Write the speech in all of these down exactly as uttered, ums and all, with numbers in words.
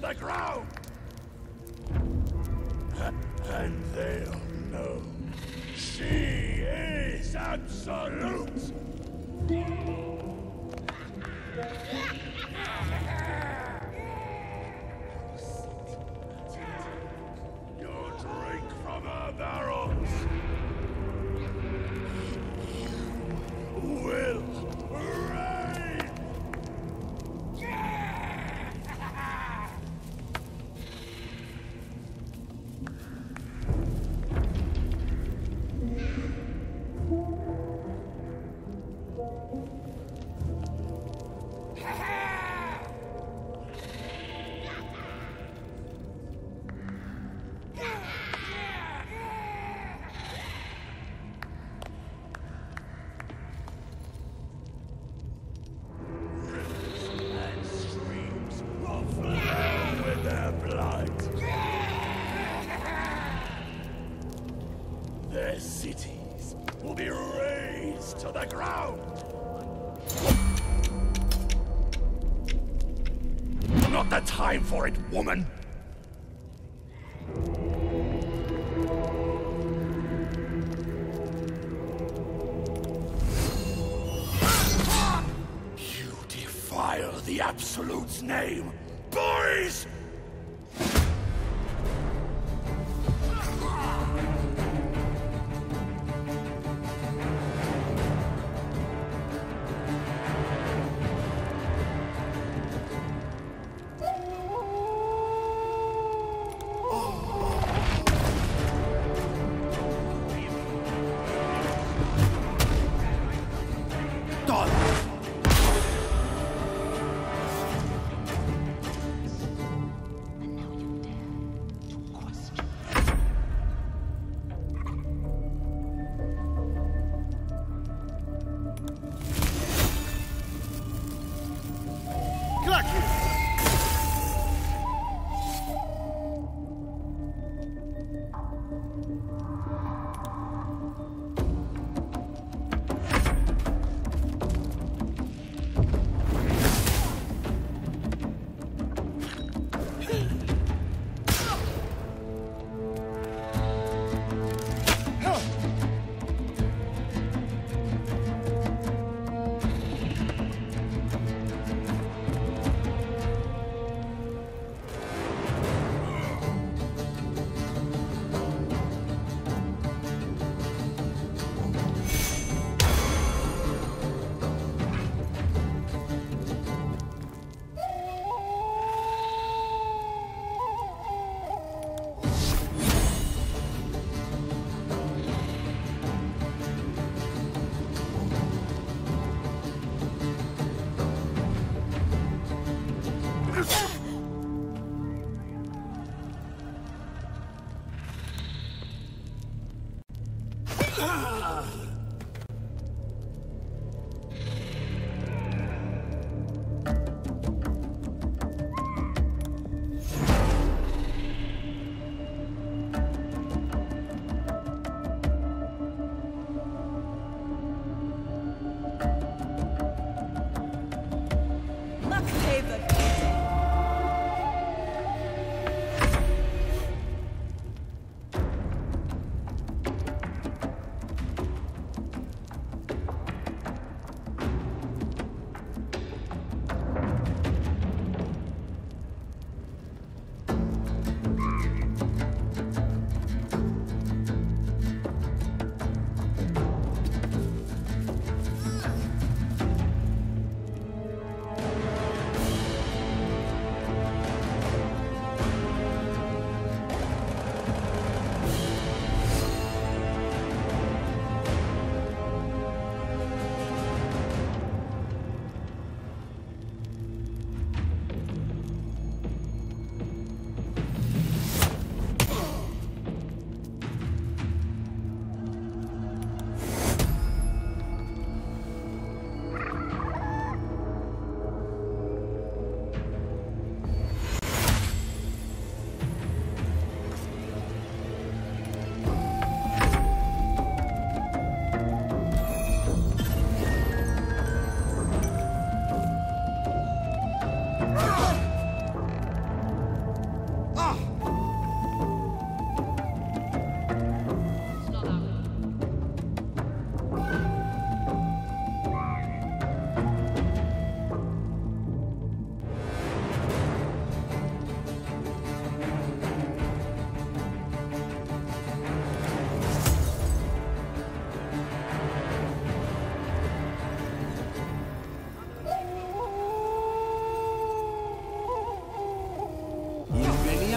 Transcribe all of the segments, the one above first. to the ground! And they'll know. She is absolute! You drink from her barrels! Will reign! Time for it, woman! You defile the Absolute's name, boys!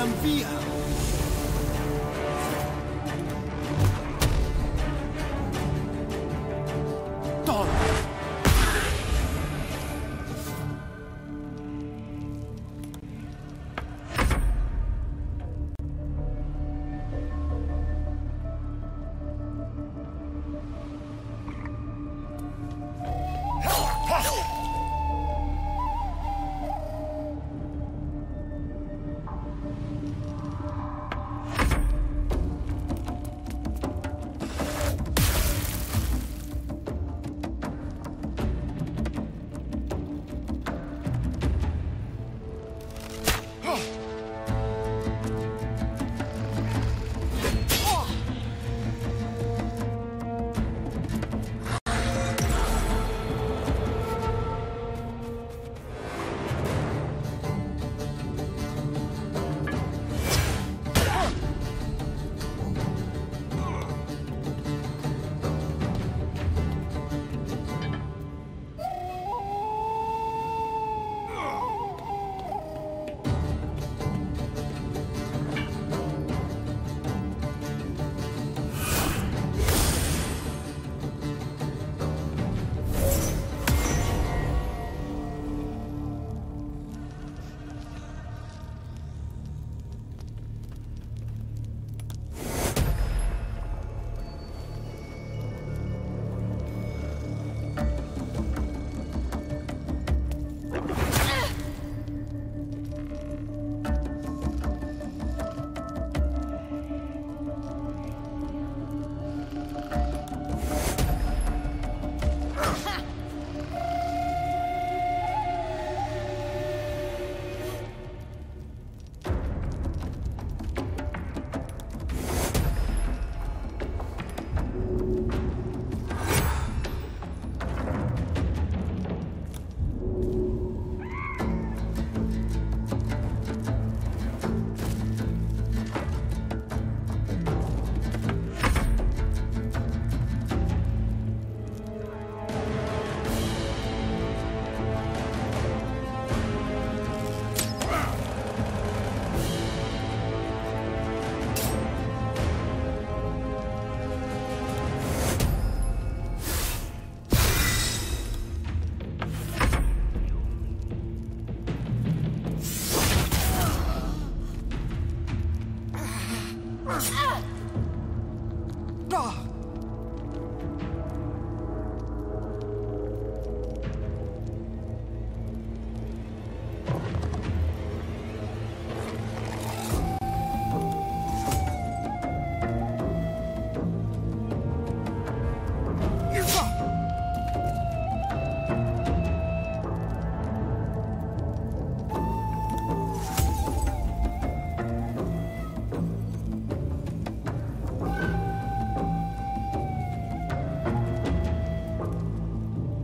envía.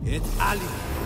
It's Ali.